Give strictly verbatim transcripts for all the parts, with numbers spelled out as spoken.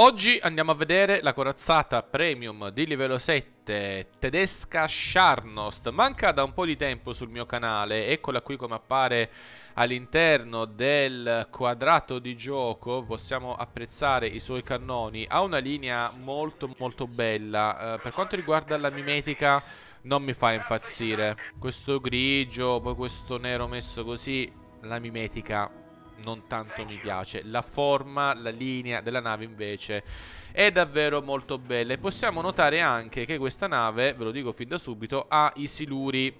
Oggi andiamo a vedere la corazzata premium di livello sette tedesca Scharnhorst. Manca da un po' di tempo sul mio canale, eccola qui come appare all'interno del quadrato di gioco. Possiamo apprezzare i suoi cannoni, ha una linea molto molto bella. Eh, per quanto riguarda la mimetica non mi fa impazzire, questo grigio, poi questo nero messo così, la mimetica non tanto mi piace. La forma, la linea della nave invece è davvero molto bella. E possiamo notare anche che questa nave, ve lo dico fin da subito, ha i siluri.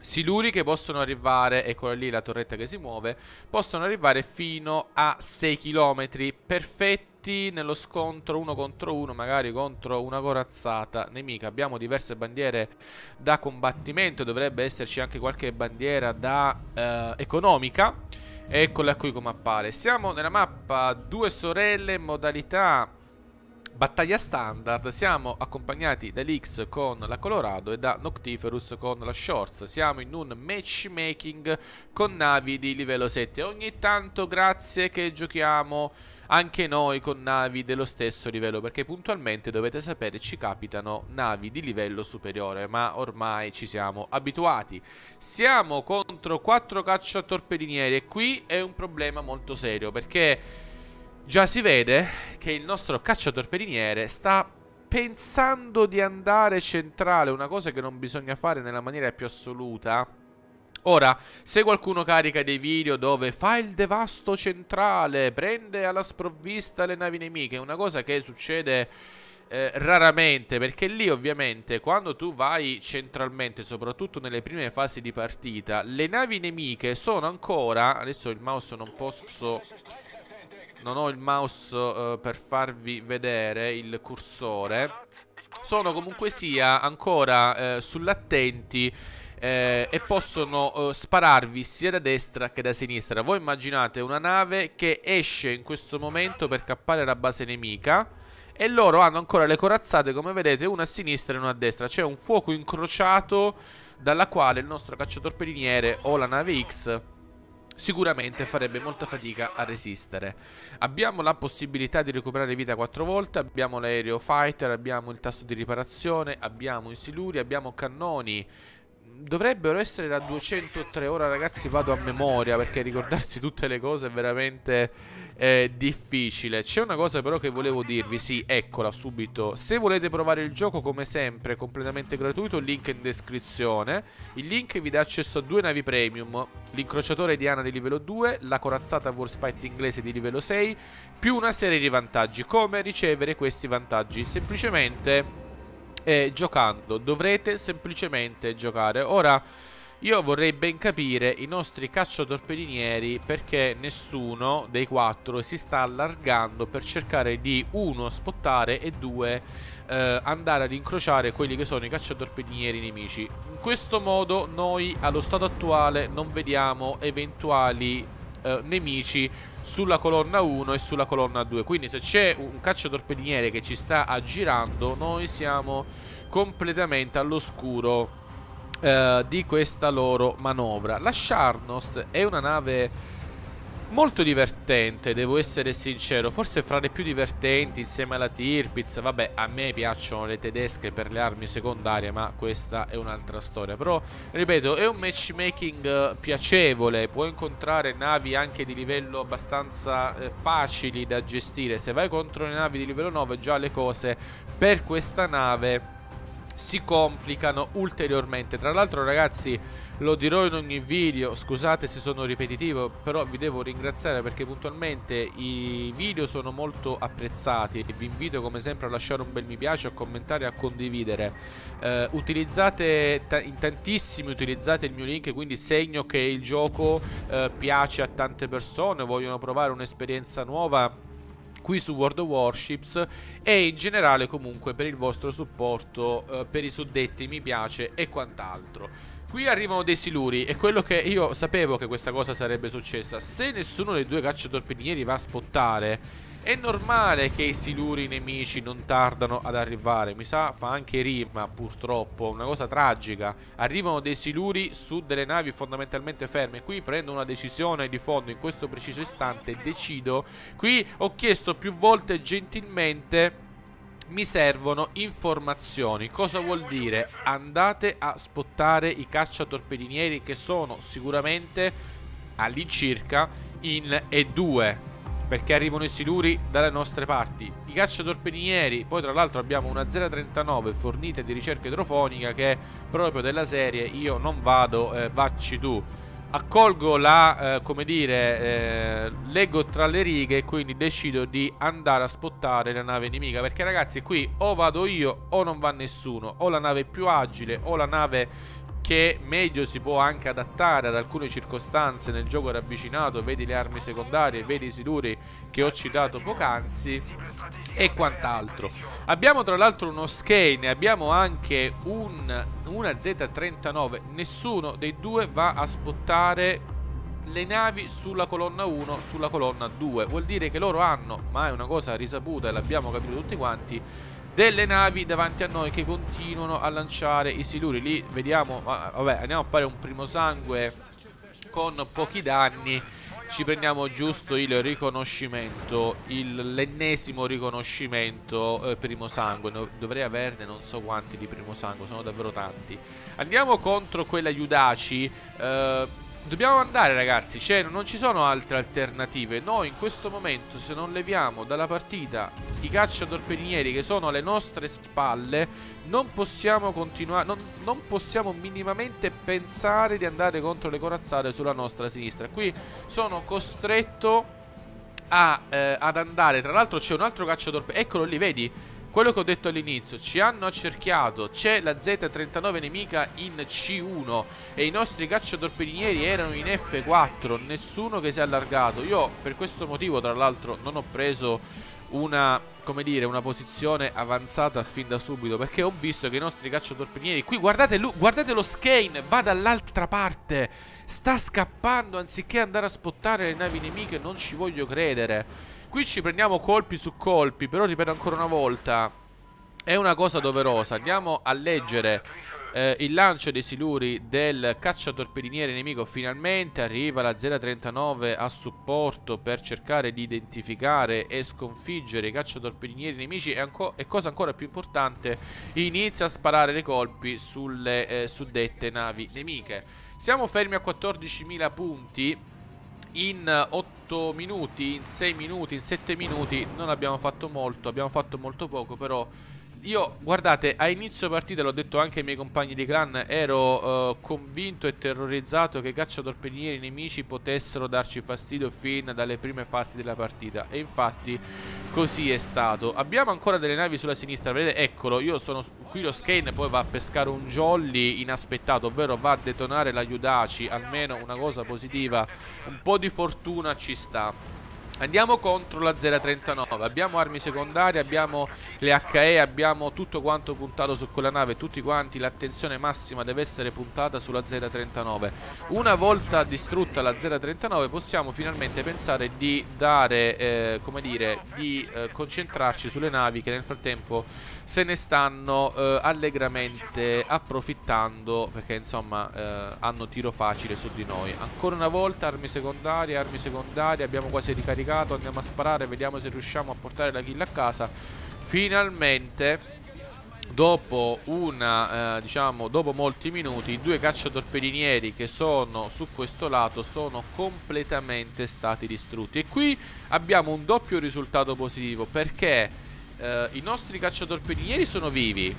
Siluri che possono arrivare, eccola lì la torretta che si muove, possono arrivare fino a sei chilometri, perfetti nello scontro uno contro uno, magari contro una corazzata nemica. Abbiamo diverse bandiere da combattimento, dovrebbe esserci anche qualche bandiera da eh, economica. Eccola qui come appare. Siamo nella mappa Due Sorelle, modalità battaglia standard. Siamo accompagnati da Lix con la Colorado e da Noctiferus con la Shorts. Siamo in un matchmaking con navi di livello sette. Ogni tanto grazie che giochiamo anche noi con navi dello stesso livello, perché puntualmente dovete sapere ci capitano navi di livello superiore, ma ormai ci siamo abituati. Siamo contro quattro cacciatorpedinieri e qui è un problema molto serio, perché già si vede che il nostro cacciatorpediniere sta pensando di andare centrale, una cosa che non bisogna fare nella maniera più assoluta. Ora, se qualcuno carica dei video dove fa il devasto centrale, prende alla sprovvista le navi nemiche, è una cosa che succede eh, raramente, perché lì ovviamente quando tu vai centralmente, soprattutto nelle prime fasi di partita, le navi nemiche sono ancora... Adesso il mouse non posso... Non ho il mouse eh, per farvi vedere il cursore. Sono comunque sia ancora eh, sull'attenti. Eh, e possono eh, spararvi sia da destra che da sinistra. Voi immaginate una nave che esce in questo momento per cappare la base nemica e loro hanno ancora le corazzate, come vedete, una a sinistra e una a destra. C'è un fuoco incrociato dalla quale il nostro cacciatorpediniere o la nave X sicuramente farebbe molta fatica a resistere. Abbiamo la possibilità di recuperare vita quattro volte, abbiamo l'aereo fighter, abbiamo il tasto di riparazione, abbiamo i siluri, abbiamo cannoni. Dovrebbero essere da duecentotre. Ora ragazzi vado a memoria, perché ricordarsi tutte le cose è veramente eh, difficile. C'è una cosa però che volevo dirvi, sì, eccola subito. Se volete provare il gioco, come sempre completamente gratuito, link in descrizione. Il link vi dà accesso a due navi premium: l'incrociatore Diana di livello due, la corazzata Warspite inglese di livello sei, più una serie di vantaggi. Come ricevere questi vantaggi? Semplicemente... E giocando, dovrete semplicemente giocare. Ora io vorrei ben capire i nostri cacciatorpedinieri, perché nessuno dei quattro si sta allargando per cercare di, uno, spottare e due, eh, andare ad incrociare quelli che sono i cacciatorpedinieri nemici. In questo modo noi allo stato attuale non vediamo eventuali eh, nemici sulla colonna uno e sulla colonna due. Quindi se c'è un cacciatorpediniere che ci sta aggirando, noi siamo completamente all'oscuro eh, di questa loro manovra. La Scharnhorst è una nave molto divertente, devo essere sincero, forse fra le più divertenti insieme alla Tirpitz. Vabbè, a me piacciono le tedesche per le armi secondarie, ma questa è un'altra storia. Però, ripeto, è un matchmaking piacevole, puoi incontrare navi anche di livello abbastanza eh, facili da gestire. Se vai contro le navi di livello nove già le cose per questa nave si complicano ulteriormente. Tra l'altro ragazzi, lo dirò in ogni video, scusate se sono ripetitivo, però vi devo ringraziare perché puntualmente i video sono molto apprezzati. Vi invito come sempre a lasciare un bel mi piace, a commentare e a condividere. eh, Utilizzate in tantissimi, utilizzate il mio link, quindi segno che il gioco eh, piace a tante persone, vogliono provare un'esperienza nuova qui su World of Warships, e in generale comunque per il vostro supporto eh, per i suddetti mi piace e quant'altro. Qui arrivano dei siluri, e quello che io sapevo che questa cosa sarebbe successa. Se nessuno dei due cacciatorpedinieri va a spottare, È normale che i siluri nemici non tardano ad arrivare. Mi sa, fa anche rima, purtroppo. Una cosa tragica. Arrivano dei siluri su delle navi fondamentalmente ferme. Qui prendo una decisione di fondo in questo preciso istante. Decido. Qui ho chiesto più volte gentilmente... mi servono informazioni. Cosa vuol dire? Andate a spottare i cacciatorpedinieri che sono sicuramente all'incirca in E due, perché arrivano i siluri dalle nostre parti. I cacciatorpedinieri, poi tra l'altro abbiamo una zero trentanove fornita di ricerca idrofonica che è proprio della serie io non vado, eh, vacci tu. Accolgo la, eh, come dire, eh, leggo tra le righe e quindi decido di andare a spottare la nave nemica. Perché ragazzi qui o vado io o non va nessuno. O la nave più agile o la nave che meglio si può anche adattare ad alcune circostanze nel gioco ravvicinato. Vedi le armi secondarie, vedi i siluri che ho citato poc'anzi e quant'altro. Abbiamo tra l'altro uno Skein, abbiamo anche un, una Z trentanove. Nessuno dei due va a spottare le navi sulla colonna uno, sulla colonna due. Vuol dire che loro hanno, ma è una cosa risaputa e l'abbiamo capito tutti quanti, delle navi davanti a noi che continuano a lanciare i siluri. Lì vediamo, vabbè, andiamo a fare un primo sangue con pochi danni. Ci prendiamo giusto il riconoscimento, l'ennesimo riconoscimento eh, primo sangue. No, dovrei averne non so quanti di primo sangue, sono davvero tanti. Andiamo contro quella Yudachi. eh, Dobbiamo andare ragazzi, cioè non ci sono altre alternative. Noi in questo momento se non leviamo dalla partita i cacciatorpedinieri che sono alle nostre spalle, non possiamo continuare, non, non possiamo minimamente pensare di andare contro le corazzate sulla nostra sinistra. Qui sono costretto a, eh, ad andare. Tra l'altro c'è un altro cacciatorpediniere, eccolo lì, vedi? Quello che ho detto all'inizio, ci hanno accerchiato, c'è la Z trentanove nemica in C uno e i nostri cacciatorpedinieri erano in F quattro, nessuno che si è allargato. Io per questo motivo tra l'altro non ho preso una, come dire, una posizione avanzata fin da subito, perché ho visto che i nostri cacciatorpedinieri, qui guardate, guardate lo Skein, va dall'altra parte, sta scappando anziché andare a spottare le navi nemiche, non ci voglio credere. Qui ci prendiamo colpi su colpi, però ripeto ancora una volta, è una cosa doverosa. Andiamo a leggere eh, il lancio dei siluri del cacciatorpediniere nemico. Finalmente arriva la Z trentanove a supporto per cercare di identificare e sconfiggere i cacciatorpedinieri nemici. E, e cosa ancora più importante, inizia a sparare dei colpi sulle eh, suddette navi nemiche. Siamo fermi a quattordicimila punti. In otto minuti, in sei minuti, in sette minuti non abbiamo fatto molto, abbiamo fatto molto poco. Però io, guardate, a inizio partita, l'ho detto anche ai miei compagni di clan, ero eh, convinto e terrorizzato che i cacciatorpedinieri nemici potessero darci fastidio fin dalle prime fasi della partita. E infatti così è stato. Abbiamo ancora delle navi sulla sinistra, vedete? Eccolo, io sono qui, lo Skein poi va a pescare un jolly inaspettato, ovvero va a detonare la Yudachi. Almeno una cosa positiva, un po' di fortuna ci sta. Andiamo contro la zero trentanove, abbiamo armi secondarie, abbiamo le H E, abbiamo tutto quanto puntato su quella nave, tutti quanti, l'attenzione massima deve essere puntata sulla zero trentanove. Una volta distrutta la zero trentanove possiamo finalmente pensare di dare, eh, come dire, di eh, concentrarci sulle navi che nel frattempo se ne stanno eh, allegramente approfittando, perché insomma eh, hanno tiro facile su di noi. Ancora una volta armi secondarie, armi secondarie, abbiamo quasi ricaricato. Andiamo a sparare, vediamo se riusciamo a portare la kill a casa. Finalmente, dopo una, eh, diciamo, dopo molti minuti, i due cacciatorpedinieri che sono su questo lato sono completamente stati distrutti. E qui abbiamo un doppio risultato positivo, perché eh, i nostri cacciatorpedinieri sono vivi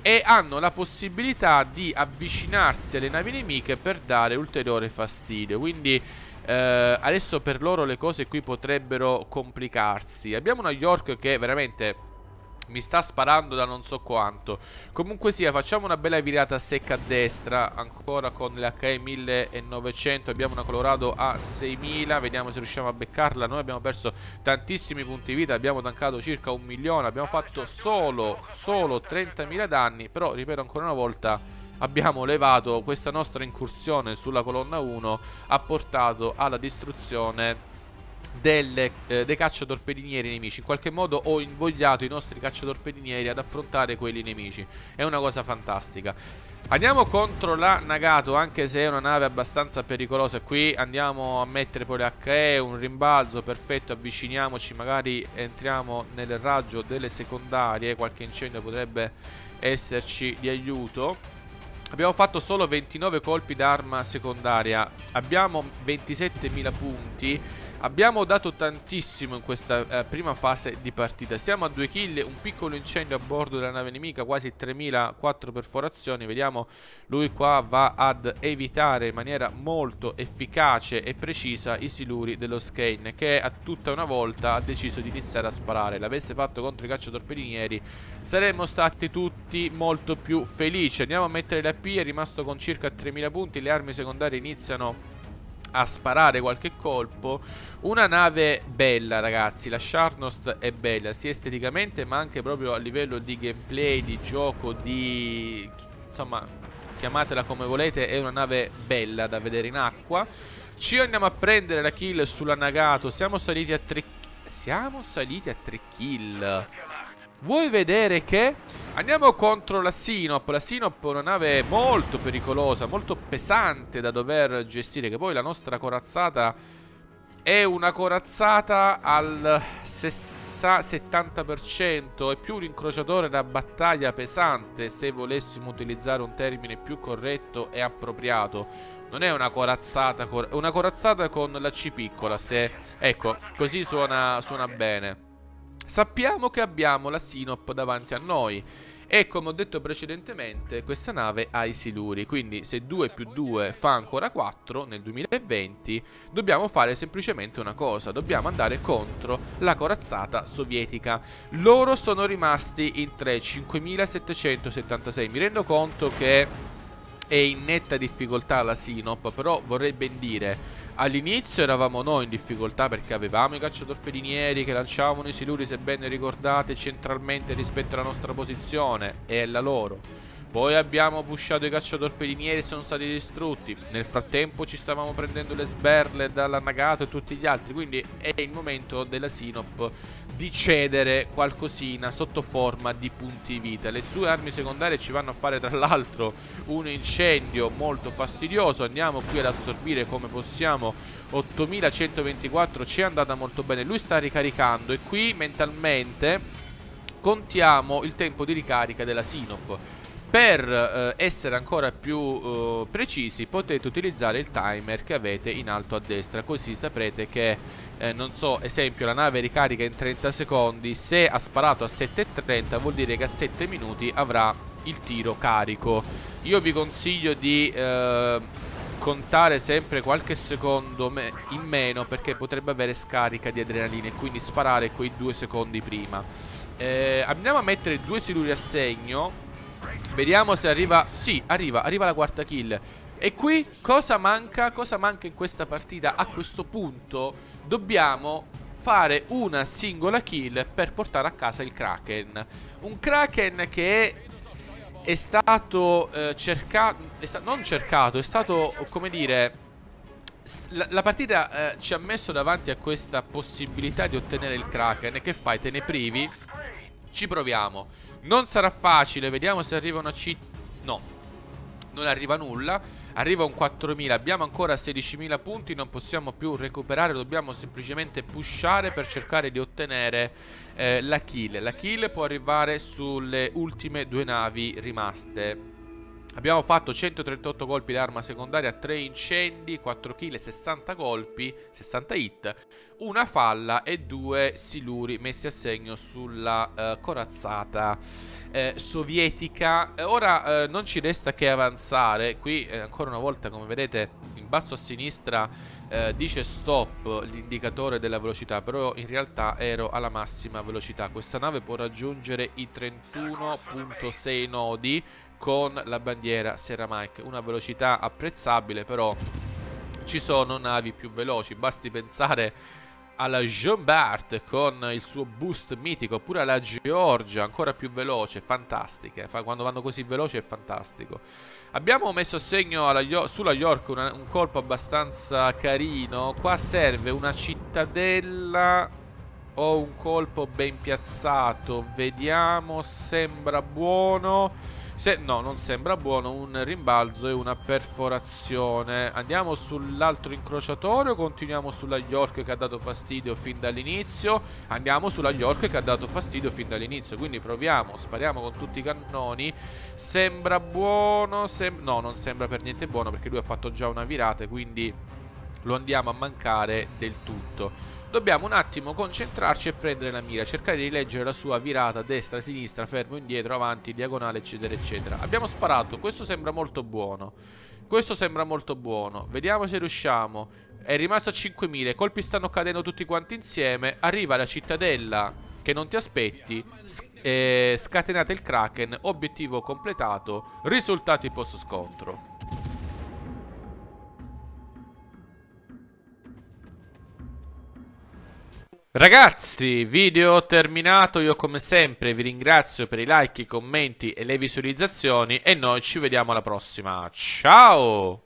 e hanno la possibilità di avvicinarsi alle navi nemiche per dare ulteriore fastidio. Quindi Uh, adesso per loro le cose qui potrebbero complicarsi. Abbiamo una York che veramente mi sta sparando da non so quanto. Comunque sia, facciamo una bella virata secca a destra, ancora con l'H E millenovecento. Abbiamo una Colorado a seimila, vediamo se riusciamo a beccarla. Noi abbiamo perso tantissimi punti vita, abbiamo tancato circa un milione, abbiamo fatto solo, solo trentamila danni. Però, ripeto ancora una volta, abbiamo levato questa nostra incursione sulla colonna uno, ha portato alla distruzione delle, eh, dei cacciatorpedinieri nemici. In qualche modo ho invogliato i nostri cacciatorpedinieri ad affrontare quelli nemici. È una cosa fantastica. Andiamo contro la Nagato, anche se è una nave abbastanza pericolosa. Qui andiamo a mettere poi le acca e, un rimbalzo perfetto, avviciniamoci, magari entriamo nel raggio delle secondarie, qualche incendio potrebbe esserci di aiuto. Abbiamo fatto solo ventinove colpi d'arma secondaria, abbiamo ventisettemila punti. Abbiamo dato tantissimo in questa eh, prima fase di partita. Siamo a due kill, un piccolo incendio a bordo della nave nemica, quasi tremila quattro perforazioni. Vediamo, lui qua va ad evitare in maniera molto efficace e precisa i siluri dello Skein, che a tutta una volta ha deciso di iniziare a sparare. L'avesse fatto contro i cacciatorpedinieri, saremmo stati tutti molto più felici. Andiamo a mettere la P, è rimasto con circa tremila punti. Le armi secondarie iniziano a sparare qualche colpo. Una nave bella, ragazzi. La Scharnhorst è bella sia esteticamente ma anche proprio a livello di gameplay, di gioco, di... insomma, chiamatela come volete, è una nave bella da vedere in acqua. Ci andiamo a prendere la kill sulla Nagato. Siamo saliti a tre... Siamo saliti a tre kill. Vuoi vedere che... Andiamo contro la Sinop. La Sinop è una nave molto pericolosa, molto pesante da dover gestire. Che poi la nostra corazzata è una corazzata al settanta per cento, è più un incrociatore da battaglia pesante, se volessimo utilizzare un termine più corretto e appropriato. Non è una corazzata, è una corazzata con la C piccola, se... ecco, così suona, suona bene. Sappiamo che abbiamo la Sinop davanti a noi e, come ho detto precedentemente, questa nave ha i siluri, quindi se due più due fa ancora quattro nel duemilaventi dobbiamo fare semplicemente una cosa: dobbiamo andare contro la corazzata sovietica. Loro sono rimasti in tre, cinquemilasettecentosettantasei. Mi rendo conto che è in netta difficoltà la Sinop, però vorrei ben dire, all'inizio eravamo noi in difficoltà perché avevamo i cacciatorpedinieri che lanciavano i siluri, se ben ricordate, centralmente rispetto alla nostra posizione e alla loro. Poi abbiamo pushato i cacciatorpedinieri e sono stati distrutti. Nel frattempo ci stavamo prendendo le sberle dalla Nagato e tutti gli altri, quindi è il momento della Sinop di cedere qualcosina sotto forma di punti vita. Le sue armi secondarie ci vanno a fare tra l'altro un incendio molto fastidioso. Andiamo qui ad assorbire come possiamo. Ottomilacentoventiquattro, ci è andata molto bene. Lui sta ricaricando e qui mentalmente contiamo il tempo di ricarica della Sinop. Per eh, essere ancora più eh, precisi potete utilizzare il timer che avete in alto a destra, così saprete che eh, non so, esempio, la nave ricarica in trenta secondi. Se ha sparato a sette e trenta vuol dire che a sette minuti avrà il tiro carico. Io vi consiglio di eh, contare sempre qualche secondo me in meno, perché potrebbe avere scarica di adrenalina e quindi sparare quei due secondi prima. eh, Andiamo a mettere due siluri a segno. Vediamo se arriva. Sì, arriva, arriva la quarta kill. E qui cosa manca? Cosa manca in questa partita? A questo punto dobbiamo fare una singola kill per portare a casa il Kraken. Un Kraken che è stato eh, cercato, è sta non cercato, è stato, come dire, La, la partita eh, ci ha messo davanti a questa possibilità di ottenere il Kraken. E che fai? Te ne privi? Ci proviamo. Non sarà facile, vediamo se arriva una C. No, non arriva nulla. Arriva un quattromila, abbiamo ancora sedicimila punti, non possiamo più recuperare, dobbiamo semplicemente pushare per cercare di ottenere eh, la kill. La kill può arrivare sulle ultime due navi rimaste. Abbiamo fatto centotrentotto colpi d'arma secondaria, tre incendi, quattro kill, sessanta colpi, sessanta hit, una falla e due siluri messi a segno sulla eh, corazzata eh, sovietica. Ora eh, non ci resta che avanzare. Qui eh, ancora una volta, come vedete in basso a sinistra, eh, dice stop l'indicatore della velocità, però in realtà ero alla massima velocità. Questa nave può raggiungere i trentuno virgola sei nodi con la bandiera Ceramike, una velocità apprezzabile, però ci sono navi più veloci. Basti pensare alla Jean-Bart con il suo boost mitico, oppure alla Georgia, ancora più veloce, fantastica. Quando vanno così veloci è fantastico. Abbiamo messo a segno alla York, sulla York una, un colpo abbastanza carino. Qua serve una cittadella o un colpo ben piazzato. Vediamo, sembra buono. Se no, non sembra buono, un rimbalzo e una perforazione. Andiamo sull'altro incrociatore o continuiamo sulla York che ha dato fastidio fin dall'inizio? Andiamo sulla York che ha dato fastidio fin dall'inizio, quindi proviamo, spariamo con tutti i cannoni. Sembra buono, sem no, non sembra per niente buono perché lui ha fatto già una virata, quindi lo andiamo a mancare del tutto. Dobbiamo un attimo concentrarci e prendere la mira, cercare di leggere la sua virata destra, sinistra, fermo, indietro, avanti, diagonale, eccetera, eccetera. Abbiamo sparato, questo sembra molto buono. Questo sembra molto buono, vediamo se riusciamo. È rimasto a cinquemila, i colpi stanno cadendo tutti quanti insieme. Arriva la cittadella che non ti aspetti, eh, scatenate il kraken, obiettivo completato, risultati post scontro. Ragazzi, video terminato. Io come sempre vi ringrazio per i like, i commenti e le visualizzazioni e noi ci vediamo alla prossima. Ciao!